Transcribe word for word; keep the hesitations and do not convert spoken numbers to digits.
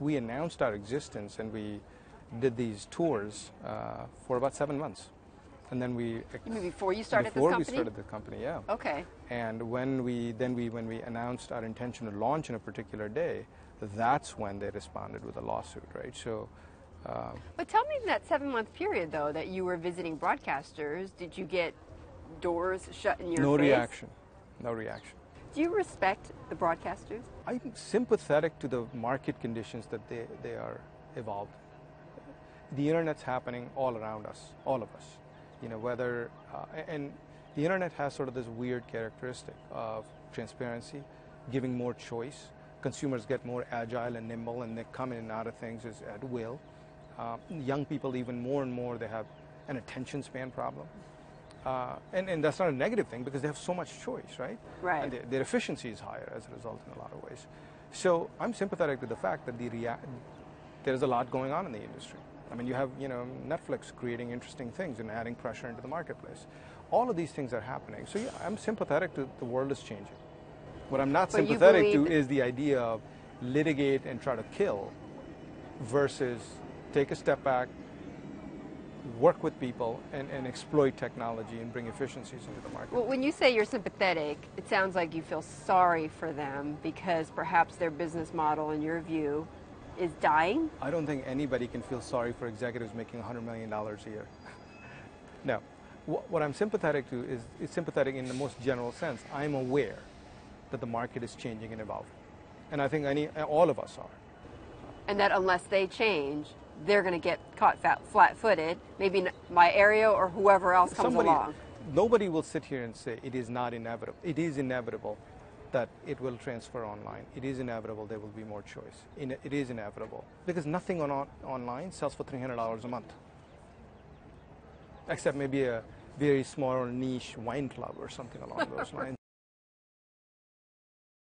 we announced our existence and we did these tours uh, for about seven months. And then we... You mean before you started before this company? Before we started the company, yeah. Okay. And when we, then we, when we announced our intention to launch on a particular day, that's when they responded with a lawsuit, right? So... Uh, but tell me, in that seven-month period, though, that you were visiting broadcasters, did you get doors shut in your no face? No reaction. No reaction. Do you respect the broadcasters? I'm sympathetic to the market conditions that they, they are evolved. The Internet's happening all around us, all of us. You know, whether, uh, and the Internet has sort of this weird characteristic of transparency, giving more choice. Consumers get more agile and nimble, and they come in and out of things is at will. Uh, young people, even more and more, they have an attention span problem. Uh, and, and that's not a negative thing because they have so much choice, right? Right. And they, their efficiency is higher as a result in a lot of ways. So I'm sympathetic to the fact that the rea there's a lot going on in the industry. I mean, you have, you know, Netflix creating interesting things and adding pressure into the marketplace. All of these things are happening. So yeah, I'm sympathetic to the world is changing. What I'm not sympathetic to is the idea of litigate and try to kill versus take a step back, work with people, and, and exploit technology and bring efficiencies into the market. Well, when you say you're sympathetic, it sounds like you feel sorry for them because perhaps their business model, in your view, is dying? I don't think anybody can feel sorry for executives making one hundred million dollars a year. No. What I'm sympathetic to is, is sympathetic in the most general sense. I'm aware that the market is changing and evolving. And I think any, all of us are. And that unless they change, they're going to get caught flat-footed, maybe my area or whoever else comes Somebody, along. Nobody will sit here and say it is not inevitable. It is inevitable that it will transfer online. It is inevitable there will be more choice. It is inevitable because nothing on, on online sells for three hundred dollars a month, except maybe a very small niche wine club or something along those lines.